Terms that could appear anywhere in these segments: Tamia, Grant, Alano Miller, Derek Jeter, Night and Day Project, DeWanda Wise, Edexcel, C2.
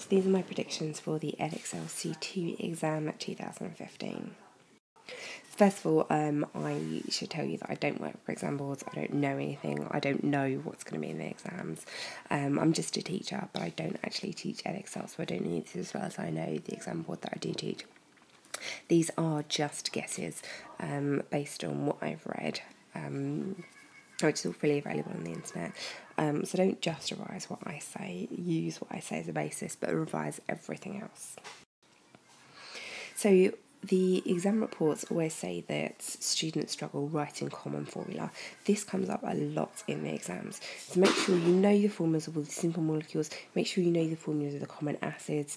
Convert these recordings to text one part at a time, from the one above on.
So these are my predictions for the Edexcel C2 exam 2015. First of all, I should tell you that I don't work for exam boards, I don't know anything, I don't know what's going to be in the exams. I'm just a teacher, but I don't actually teach Edexcel, so I don't know this as well as I know the exam board that I do teach. These are just guesses based on what I've read, which is all freely available on the internet. So don't just revise what I say, use what I say as a basis, but revise everything else. So the exam reports always say that students struggle writing common formula. This comes up a lot in the exams. So make sure you know the formulas of all the simple molecules, make sure you know the formulas of the common acids,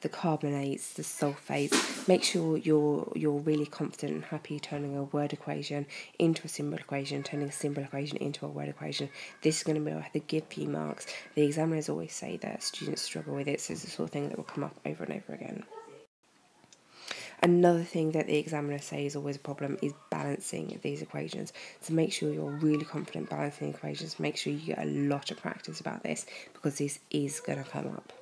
the carbonates, the sulfates. Make sure you're really confident and happy turning a word equation into a symbol equation, turning a symbol equation into a word equation. This is going to be able to give you marks. The examiners always say that students struggle with it, so it's the sort of thing that will come up over and over again. Another thing that the examiner says is always a problem is balancing these equations. So make sure you're really confident balancing equations. Make sure you get a lot of practice about this, because this is going to come up.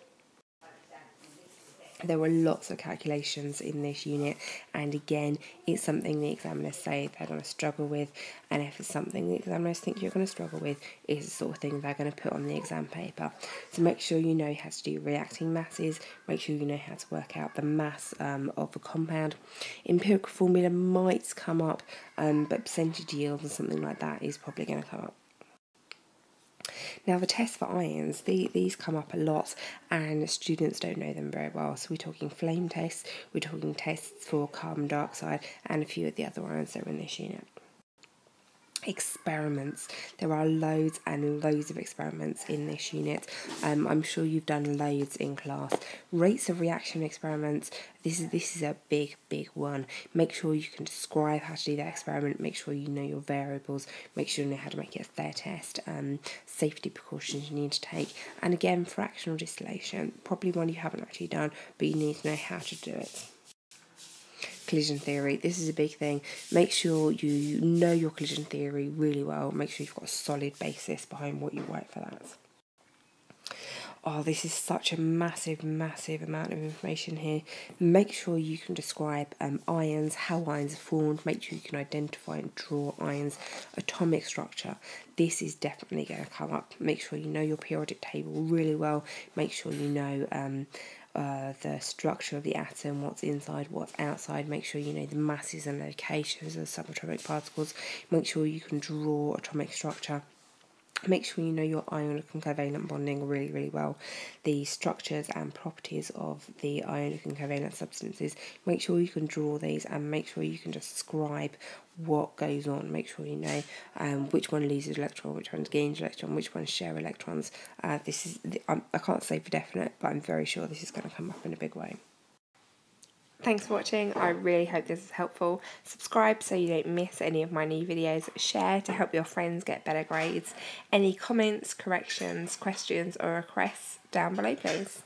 There were lots of calculations in this unit, and again, it's something the examiners say they're going to struggle with, and if it's something the examiners think you're going to struggle with, it's the sort of thing they're going to put on the exam paper. So make sure you know how to do reacting masses, make sure you know how to work out the mass of a compound. Empirical formula might come up, but percentage yield or something like that is probably going to come up. Now the tests for ions, these come up a lot and students don't know them very well. So we're talking flame tests, we're talking tests for carbon dioxide and a few of the other ions that are in this unit. Experiments. There are loads and loads of experiments in this unit. I'm sure you've done loads in class. Rates of reaction experiments. This is a big one. Make sure you can describe how to do that experiment. Make sure you know your variables. Make sure you know how to make it a fair test. Safety precautions you need to take. And again, fractional distillation. Probably one you haven't actually done, but you need to know how to do it. Collision theory, this is a big thing. Make sure you know your collision theory really well. Make sure you've got a solid basis behind what you write for that. Oh, this is such a massive amount of information here. Make sure you can describe ions, how ions are formed. Make sure you can identify and draw ions. Atomic structure, this is definitely going to come up. Make sure you know your periodic table really well. Make sure you know the structure of the atom, what's inside, what's outside. Make sure you know the masses and locations of subatomic particles. Make sure you can draw atomic structure. Make sure you know your ionic and covalent bonding really well. The structures and properties of the ionic and covalent substances. Make sure you can draw these and make sure you can describe what goes on. Make sure you know which one loses electron, which one gains electron, which one share electrons. This is I can't say for definite, but I'm very sure this is going to come up in a big way. Thanks for watching, I really hope this is helpful. Subscribe so you don't miss any of my new videos. Share to help your friends get better grades. Any comments, corrections, questions or requests down below please.